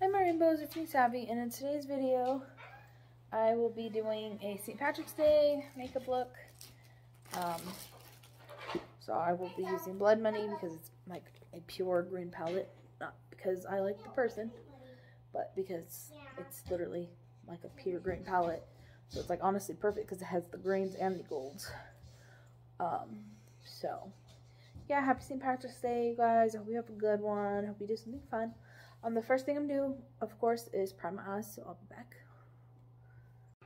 Hi, Marianne Bowser from Savvy, and in today's video, I will be doing a St. Patrick's Day makeup look. So I will be using Blood Money because it's like a pure green palette, not because I like the person, but because it's literally like a pure green palette. So it's like honestly perfect because it has the greens and the golds. So yeah, happy St. Patrick's Day, you guys. I hope you have a good one. I hope you do something fun. The first thing I'm doing, of course, is prime my eyes, so I'll be back.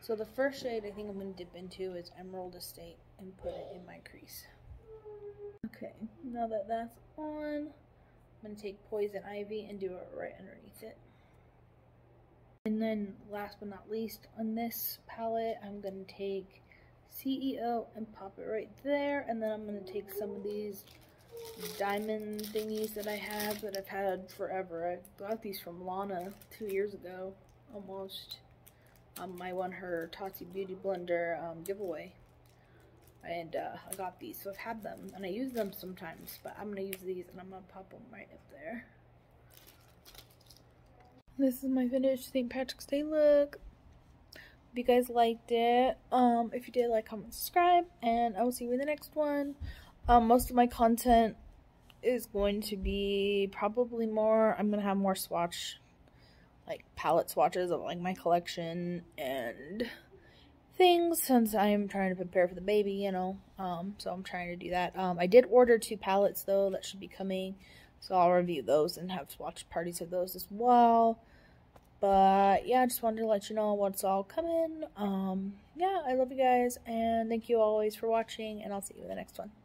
So the first shade I think I'm going to dip into is Emerald Estate and put it in my crease. Okay, now that that's on, I'm going to take Poison Ivy and do it right underneath it. And then, last but not least, on this palette, I'm going to take CEO and pop it right there. And then I'm going to take some of these diamond thingies that I have that I've had forever. I got these from Lana 2 years ago, almost. I won her Tati Beauty Blender giveaway. And I got these, so I've had them. And I use them sometimes, but I'm going to use these and I'm going to pop them right up there. This is my finished St. Patrick's Day look. Hope you guys liked it. If you did, like, comment, subscribe, and I will see you in the next one. Most of my content is going to be probably more, I'm going to have more swatch, like, palette swatches of, like, my collection and things, since I'm trying to prepare for the baby, you know. So I'm trying to do that. I did order 2 palettes, though, that should be coming. So I'll review those and have swatch parties of those as well. But yeah, I just wanted to let you know what's all coming. Yeah, I love you guys, and thank you always for watching, and I'll see you in the next one.